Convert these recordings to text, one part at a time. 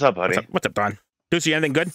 What's up, buddy? What's up, Don? Deucey, anything good?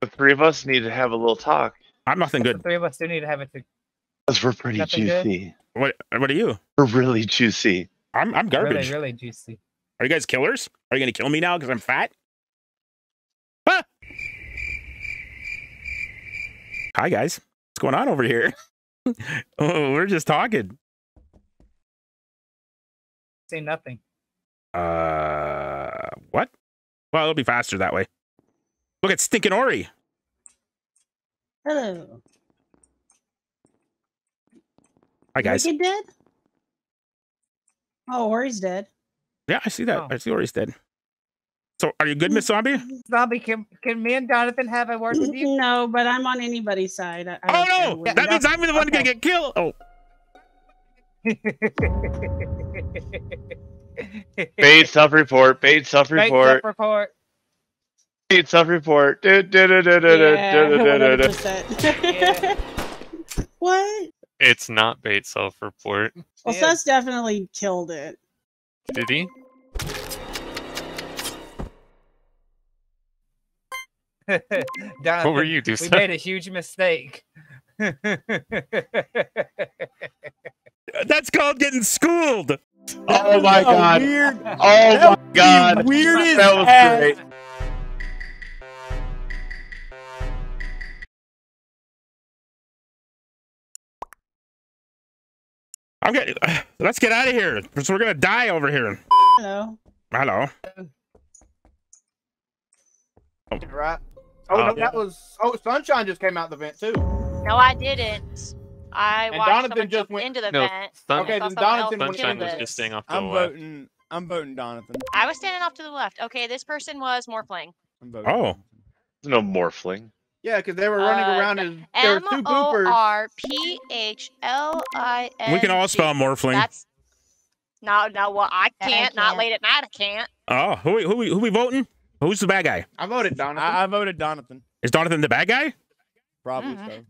The three of us need to have a little talk. I'm nothing good. The three of us do need to have it. Because we're pretty juicy. Good? What are you? We're really juicy. I'm garbage. Really, really juicy. Are you guys killers? Are you going to kill me now because I'm fat? Ah! Hi, guys. What's going on over here? Oh, we're just talking. Say nothing. What? Well, it'll be faster that way. Look at stinking Ori. Hello. Hi, guys. Is he dead? Oh, Ori's dead. Yeah, I see that. Oh. I see Ori's dead. So, are you good, Miss Zombie? Zombie, can me and Jonathan have a word with you? No, but I'm on anybody's side. Oh, no! That means I'm the one gonna get killed! Oh. Paid self-report. Paid self-report. Paid self-report. Paid self-report. Yeah. What? It's not bait self-report. Well, yeah. Sus definitely killed it. Did he? Don, what were you doing? We made a huge mistake. That's called getting schooled. Oh my god. Weird, oh my god. Weirdest that was ass. Great. I'm getting, let's get out of here. We're gonna die over here. Hello. Hello. Right. Oh, no, yeah. That was. Oh, Sunshine just came out the vent too. No, I didn't. I watched someone jump into the vent. Okay, then Donathan was just staying off to the left. I'm voting Donathan. I was standing off to the left. Okay, this person was morphling. Oh, there's no morphling. Yeah, because they were running around and there were two boopers. MORPHLING. We can all spell morphling. That's no. Well, I can't. Not late at night. I can't. Oh, who we voting? Who's the bad guy? I voted Donathan. I voted Donathan. Is Donathan the bad guy? Probably so. It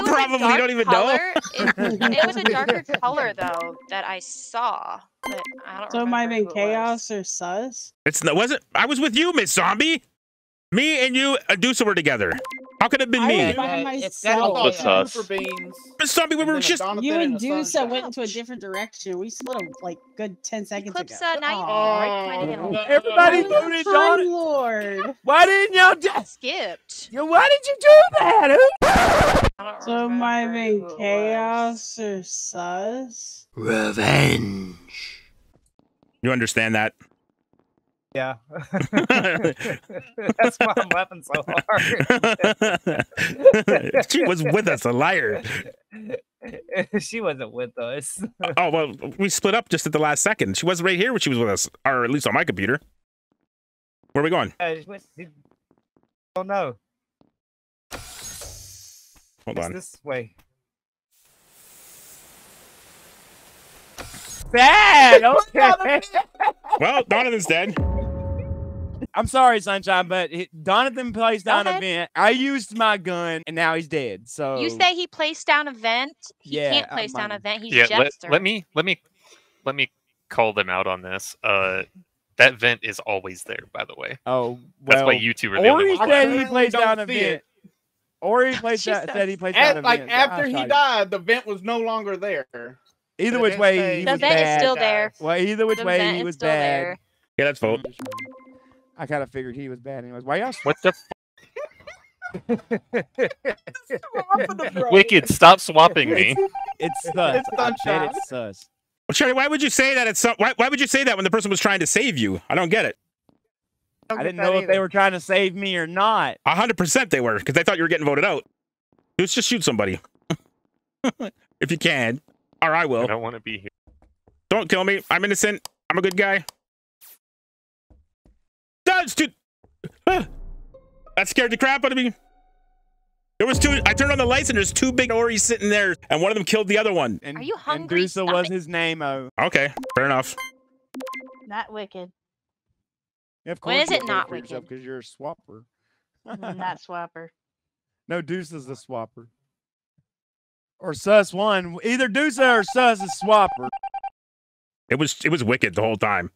was probably don't even color. Know. It was a darker color though that I saw. But I don't. So it might have been Chaos or Sus. It's no. Wasn't I was with you, Miss Zombie? Me and you, Adusa, were together. How could it have been me? Myself. Miss Zombie, we were just. You and Dusa went into a different direction. We split them like good 10 seconds ago. Everybody voted on Lord. Why didn't y'all just skipped? Why did you do that? So my main Chaos or Sus. Revenge. You understand that? Yeah, that's why I'm laughing so hard. She was with us, a liar. She wasn't with us. Oh, well, we split up just at the last second. She was right here when she was with us, or at least on my computer. Where are we going? Oh, no. Hold on. This way. Bad! Okay. Well, Donathan's dead. I'm sorry, Sunshine, but Donathan placed down a vent. I used my gun, and now he's dead. So you say he placed down a vent? He can't place down a vent. He's Jester. Let me call them out on this. That vent is always there, by the way. Oh, well, that's why you two are the only ones. Said he placed down a vent. Ori said he placed down a vent. Like after he died, the vent was no longer there. Either which way, he was bad. The vent is still there. Well, either which way, he was bad. Yeah, that's fault. I kind of figured he was bad anyways. Why y'all? What the? Wicked, stop swapping me. It's sus. It's sus. Well, Sherry, why would you say that? Why would you say that when the person was trying to save you? I don't get it. I didn't know if they were trying to save me or not. 100% they were, because they thought you were getting voted out. Let's just shoot somebody, if you can. Or I will. I don't want to be here. Don't kill me. I'm innocent. I'm a good guy. That's too... That scared the crap out of me. There was two... I turned on the lights and there's two big Oris sitting there and one of them killed the other one. Are you hungry? And Dusa was his name. Oh. Okay. Fair enough. Not wicked. Yeah, of course. When is it not wicked? Because you're a swapper. I'm not swapper. No, Dusa's the swapper. Or Sus one. Either Dusa or Sus is swapper. It was wicked the whole time.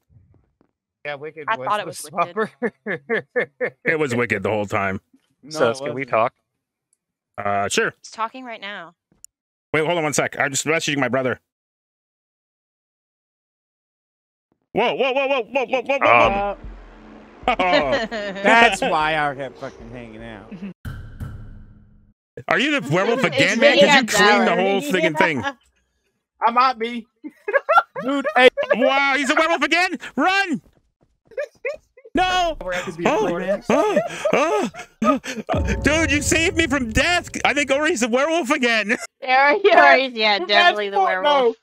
Yeah, Wicked. I thought it was Wicked. It was Wicked the whole time. No, so can we talk? Sure. It's talking right now. Wait, hold on one sec. I'm just messaging my brother. Whoa, whoa, whoa, whoa, whoa, whoa, whoa, whoa. Oh. That's why I kept fucking hanging out. Are you the werewolf again, man? Because you cleaned the whole freaking thing. I might be. Dude, hey. Wow, he's a werewolf again? Run! No! Dude, you saved me from death! I think Ori's the werewolf again. Ori's, yeah, definitely the werewolf.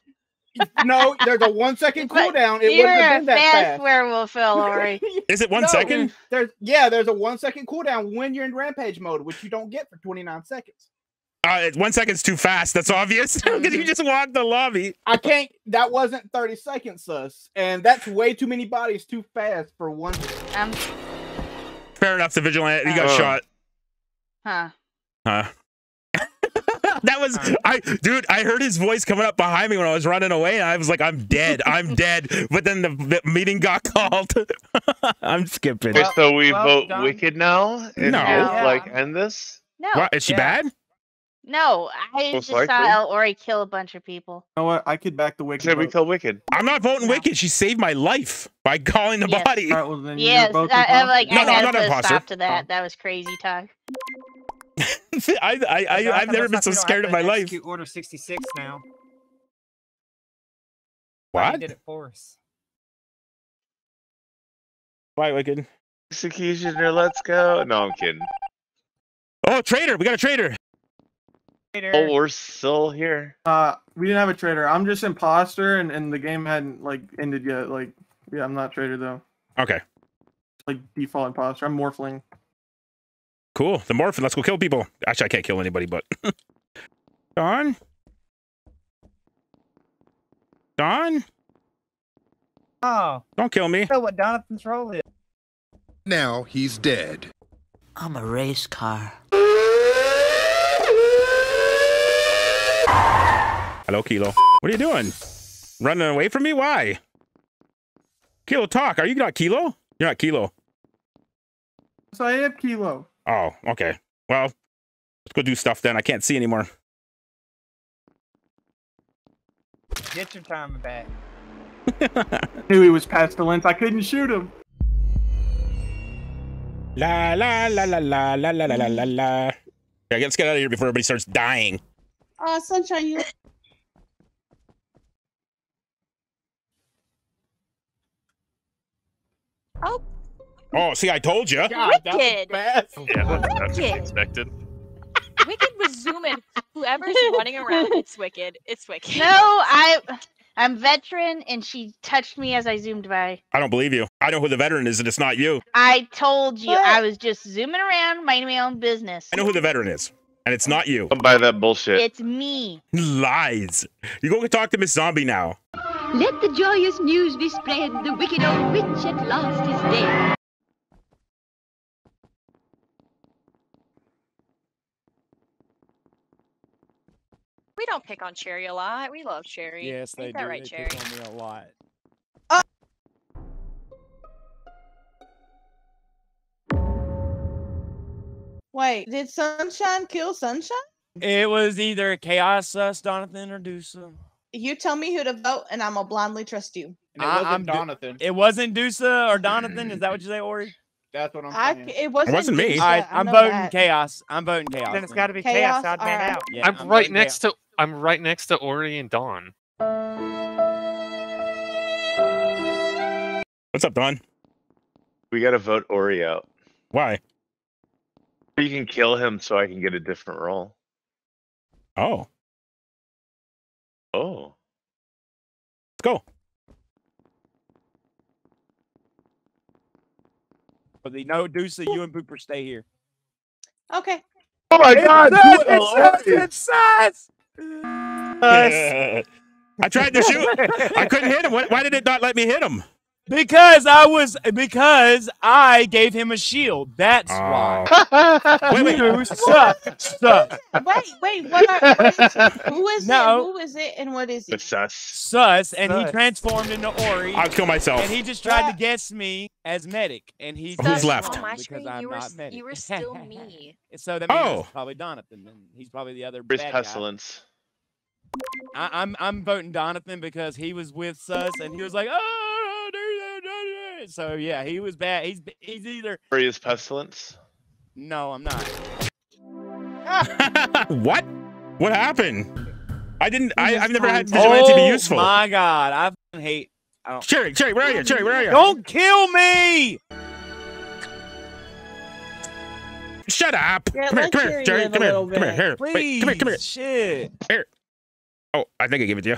No, there's a 1 second cooldown. It wouldn't have been that fast. Werewolf, Phil, Ori. Is it 1 second? There's a 1 second cooldown when you're in rampage mode, which you don't get for 29 seconds. 1 second's too fast. That's obvious. Because you just walked the lobby. I can't. That wasn't 30 seconds, sus. And that's way too many bodies too fast for 1 second. Fair enough. The vigilante. He got shot. That was dude. I heard his voice coming up behind me when I was running away, and I was like, "I'm dead, I'm dead." But then the meeting got called. I'm skipping. Well, so we vote done. Wicked now. And no, like end this. No, what, is she bad? No, I just saw El Ori kill a bunch of people. You know what? I could back the Wicked. Should we kill Wicked? I'm not voting Wicked. She saved my life by calling the body. Right, well, yes, I'm like, no, I had to put a stop to that. That was crazy talk. I've never been so scared in my life. Order 66 now. What? He did it for us. Why, Wicked? Executioner, let's go. No, I'm kidding. Oh, traitor! We got a traitor. Oh, we're still here. We didn't have a traitor. I'm just imposter, and the game hadn't like ended yet. Like, yeah, I'm not traitor though. Okay. Like default imposter. I'm morphling. Cool. The morphin. Let's go kill people. Actually, I can't kill anybody, but Don. Don. Oh. Don't kill me. I know what Donovan's role is. Now he's dead. I'm a race car. Hello, Kilo. What are you doing? Running away from me? Why? Kilo, talk. Are you not Kilo? You're not Kilo. So I am Kilo. Oh, okay. Well, let's go do stuff then. I can't see anymore. Get your time back. I knew he was pestilence. I couldn't shoot him. La la la la la la la la la la. Yeah, let's get out of here before everybody starts dying. Oh, Sunshine, you. Oh. Oh, see, I told you. God, Wicked. That was bad. Yeah, that's Wicked. Expected. Wicked was zooming. Whoever's running around, it's Wicked. It's Wicked. No, I'm veteran, and she touched me as I zoomed by. I don't believe you. I know who the veteran is, and it's not you. I told you. What? I was just zooming around, minding my own business. I know who the veteran is, and it's not you. Don't buy that bullshit. It's me. Lies. You go talk to Miss Zombie now. Let the joyous news be spread. The wicked old witch at last is dead. We don't pick on Cherry a lot. We love Cherry. Yes, they do. Right, they pick on me a lot. Oh. Wait, did Sunshine kill Sunshine? It was either Chaos, Sus, Donathan, or Deusa. You tell me who to vote, and I'm gonna blindly trust you. And it wasn't Donathan. It wasn't Deusa or Donathan. Is that what you say, Ori? That's what I'm saying. It wasn't me. All right, I'm voting Chaos. I'm voting Chaos. Then it's got to be Chaos. Odd man out. Yeah, I'm right next to. I'm right next to Ori and Dawn. What's up, Dawn? We gotta vote Ori out. Why? You can kill him, so I can get a different role. Oh. Oh. Let's go. But they know Deusa, you and Pooper stay here. Okay. Oh my God! It's sus! I tried to shoot. I couldn't hit him. Why did it not let me hit him? Because I gave him a shield. That's why. Wait, Sus. Wait, who is it and what is it? It's Sus. Sus, and he transformed into Ori. I'll kill myself. And he just tried to guess me as medic. And he Who's left? On my screen, because I'm not medic. You were still me. So that means it's probably Donovan. And he's probably the other bad pestilence. Guy. I'm voting Donovan because he was with Sus and he was like, oh. So yeah, he was bad. He's either serious pestilence. No, I'm not. What? What happened? I didn't. I've never had vigilante be useful. Oh my god, I hate. Oh. Cherry, where are you? Cherry, where are you? Don't kill me! Shut up! Yeah, come here, Cherry. Come here. Please, come here. Shit. Here. Oh, I think I gave it to you.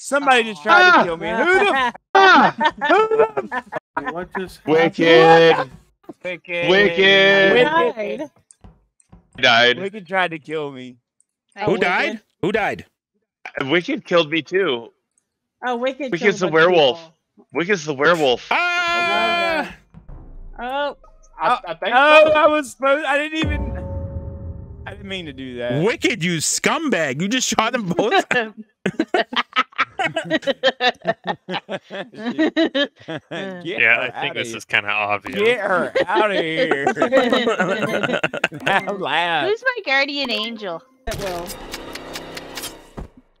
Somebody just tried to kill me. Who the What just Wicked. Died. Wicked tried to kill me. Who died? Who died? Wicked killed me too. Oh, Wicked. Wicked's the werewolf. Wicked's the werewolf. Ah! Oh. I was supposed. I didn't mean to do that. Wicked, you scumbag! You just shot them both. Yeah, I think this is kind of obvious. Get her out of here. Who's my guardian angel? Well,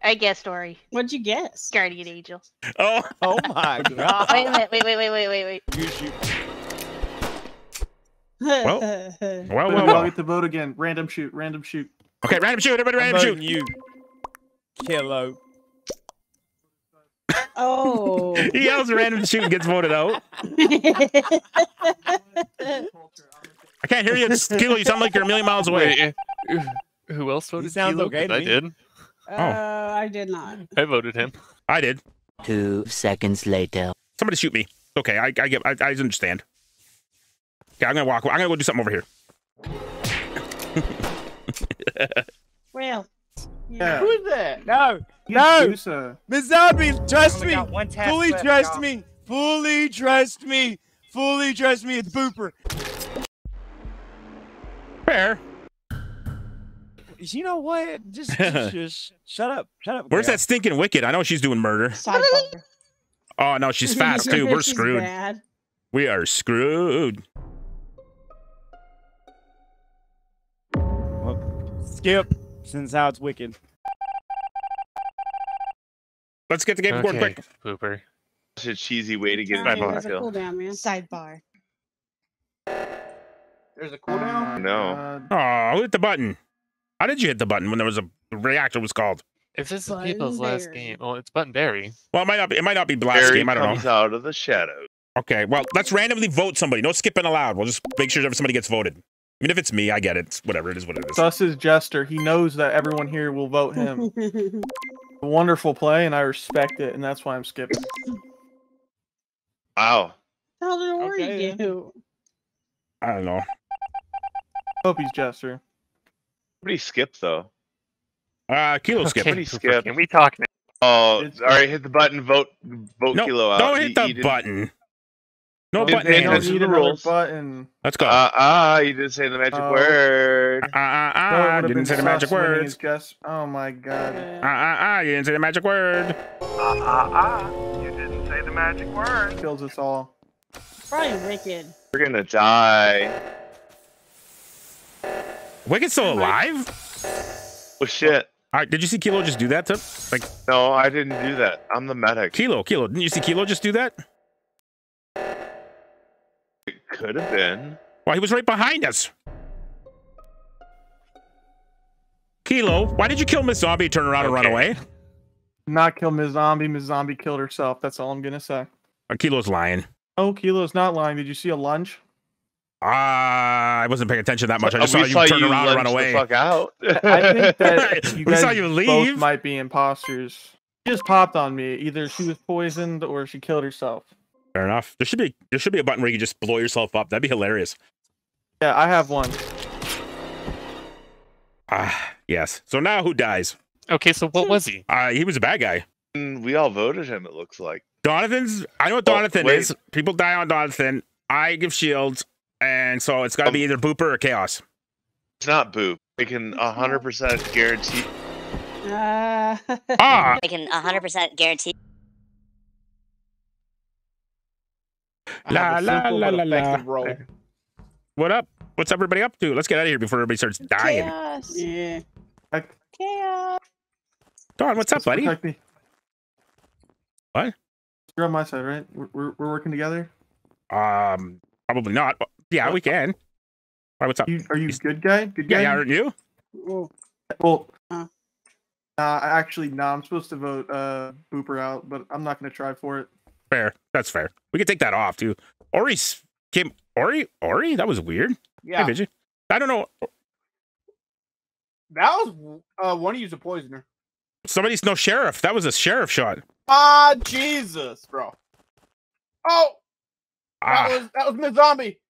I guessed Ori. What'd you guess? Guardian angel. Oh my god. Wait. You shoot. Well. I'll get the vote again. Random shoot. Okay, random shoot. Everybody, random shoot. You. Killo. Oh. He yells random shoot and gets voted out. I can't hear you. Kilo, you sound like you're a million miles away. Wait, who else voted? Sounds okay to me. I did. I did not. I voted him. I did. 2 seconds later. Somebody shoot me. Okay, I understand. Okay, I'm gonna walk. I'm gonna go do something over here. Well. Yeah. Who's that? No. Miss Zombie, trust me. Fully trust me. Fully trust me. Fully trust me. It's Booper. Fair. You know what? Just shut up. Where's that stinking Wicked? I know she's doing murder. Oh no, she's fast too. We're screwed. Bad. We are screwed. Well, skip. Since how it's Wicked. Let's get the game board quick. Booper. Such a cheesy way to get by Black Hill. Sidebar. There's a cooldown? No. Who hit the button? How did you hit the button when there was a reactor was called? If this is people's last game, well, it's Buttonberry. Well, it might not be last game. I don't know. Comes out of the shadows. Okay, well, let's randomly vote somebody. No skipping allowed. We'll just make sure somebody gets voted. I mean, if it's me, I get it. It's whatever, it is what it is. Sus is Jester. He knows that everyone here will vote him. Wonderful play, and I respect it, and that's why I'm skipping. Wow. How did Ori do? I don't know. I hope he's Jester. Somebody skipped, though. Kilo skipped. Somebody skipped. Can we talk now? Oh, all right, hit the button. Vote Kilo out. Don't hit the button. No button. Need a rules button. Let's go. You didn't say the magic word. You didn't say the magic word. Oh my god. You didn't say the magic word. You didn't say the magic word. Kills us all. Probably Wicked. We're gonna die. Wicked's still alive? Oh shit. All right, did you see Kilo just do that? No, I didn't do that. I'm the medic. Kilo, didn't you see Kilo just do that? Could have been. Well, he was right behind us. Kilo, why did you kill Miss Zombie? Turn around and run away. Not kill Miss Zombie. Miss Zombie killed herself. That's all I'm gonna say. Kilo's lying. Oh, Kilo's not lying. Did you see a lunge? I wasn't paying attention that much. I just saw you turn around and run away. The fuck out. I think that you guys both might be imposters. She just popped on me. Either she was poisoned or she killed herself. Fair enough. There should be a button where you can just blow yourself up. That'd be hilarious. Yeah, I have one. Yes. So now who dies? Okay, so what was he? He was a bad guy. We all voted him, it looks like. Donathan's... I know what Donathan is. People die on Donathan. I give shields, and so it's got to be either Booper or Chaos. It's not Boop. I can 100% guarantee... I can 100% guarantee... La la la la la. What up? What's everybody up to? Let's get out of here before everybody starts dying. Chaos. Yeah. Chaos. Don, what's up, buddy? What? You're on my side, right? We're working together. Probably not. But yeah, we can. All right, what's up? Are you good guy? Good guy. Yeah, aren't you? Well, actually, no. I'm supposed to vote Booper out, but I'm not going to try for it. Fair. That's fair. We can take that off too. Ori's came. Ori. That was weird. Yeah. Hey, Vigi. I don't know. That was one of you's a poisoner. Somebody's no sheriff. That was a sheriff shot. Ah, Jesus, bro. Oh, that was Ms. Zombie.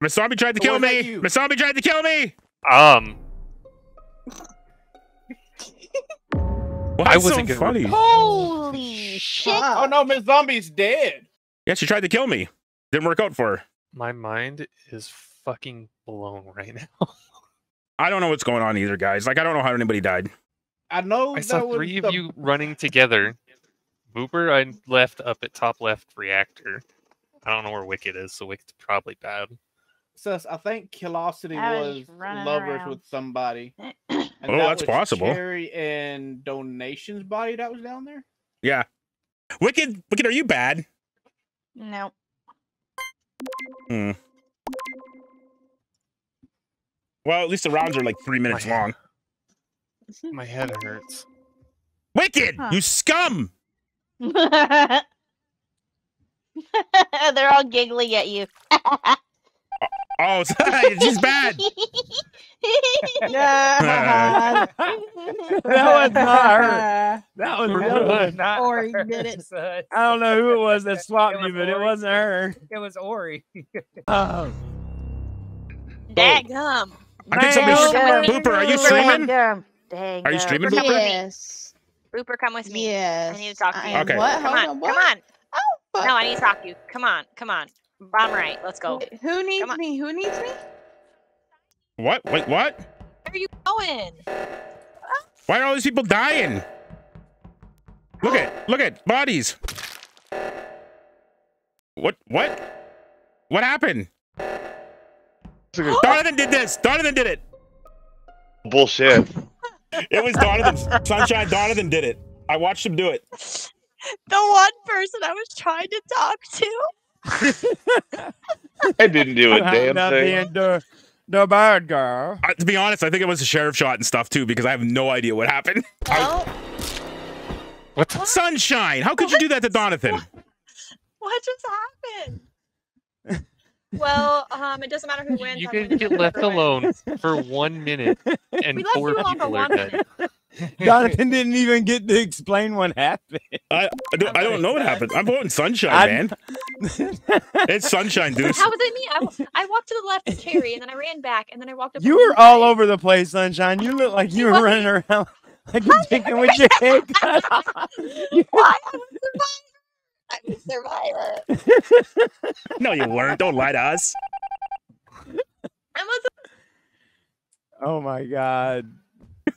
Ms. Zombie tried to kill me. Ms. Zombie tried to kill me. Well, I wasn't so funny. Holy shit! Oh no, Ms. Zombie's dead. Yeah, she tried to kill me. Didn't work out for her. My mind is fucking blown right now. I don't know what's going on either, guys. Like, I don't know how anybody died. I know. I saw three of you running together. Booper, I left up at top left reactor. I don't know where Wicked is, so Wicked's probably bad. Sus, I think Killosity was lovers with somebody. And that's possible. Cherry and Donation's body that was down there. Yeah. Wicked, are you bad? No. Hmm. Well, at least the rounds are like 3 minutes long. My head hurts. Wicked, you scum! They're all giggling at you. Oh, she's bad. That was not her. That was really not Ori did it. I don't know who it was that swapped me, but Ori. It wasn't her. It was Ori. Daggum. I think somebody's Booper. Are you streaming? Dang, are you streaming, Booper? Yes. Booper, come with me. Yes. I need to talk to you. Okay. What? Come on. Oh, no, I need to talk to you. Come on. Bottom right. Let's go. Who needs me? Who needs me? What? Wait, what? Where are you going? Why are all these people dying? Look at bodies. What happened? Donovan did this. Donovan did it. Bullshit. It was Donovan. Sunshine Donovan did it. I watched him do it. The one person I was trying to talk to. I didn't do a damn thing. The bad girl. To be honest, I think it was a sheriff shot and stuff too, because I have no idea what happened. No. What? Sunshine, how could you do that to Donovan? What just happened? Well, it doesn't matter who wins. You can get left alone for 1 minute, and four people are dead. Donovan didn't even get to explain what happened. I don't know what happened. I'm voting Sunshine, man. It's Sunshine, dude. How was it me? I walked to the left of Cherry, and then I ran back, and then I walked up. You were all over the place, Sunshine. You looked like you were running around like a chicken with your head cut off. Why? I'm a survivor. No, you weren't. Don't lie to us. Oh my god.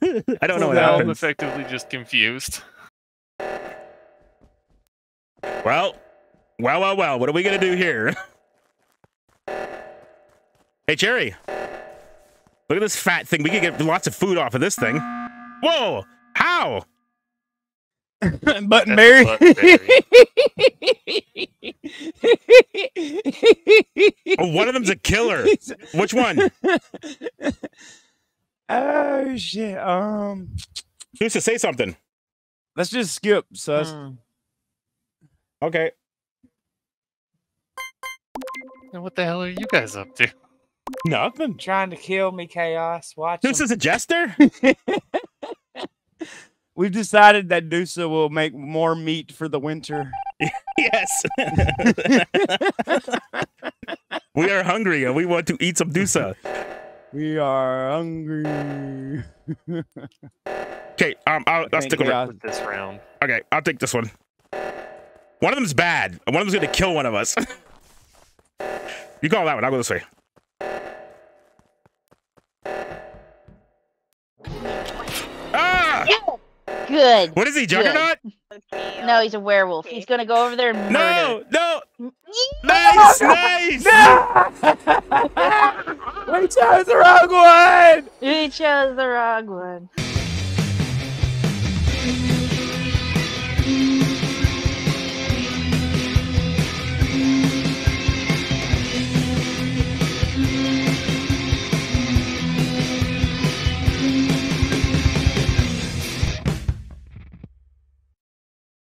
I don't know what happened. I'm effectively just confused. Well. What are we going to do here? Hey, Cherry. Look at this fat thing. We could get lots of food off of this thing. Whoa! How? Buttonberry. Oh, one of them's a killer. Which one? Oh shit. Who used to say something? Let's just skip, sus. Okay. Now what the hell are you guys up to? Nothing. Trying to kill me, Chaos. Watch. This is a jester? We've decided that Dusa will make more meat for the winter. Yes. We are hungry and we want to eat some Dusa. We are hungry. Okay, I'll stick with it. This round. Okay, I'll take this one. One of them's bad. One of them's gonna kill one of us. You call that one. I'll go this way. Ah! Good. What is he, Juggernaut? Good. No, he's a werewolf. He's gonna go over there and murder. No, no. Nice, nice. No! We chose the wrong one. We chose the wrong one.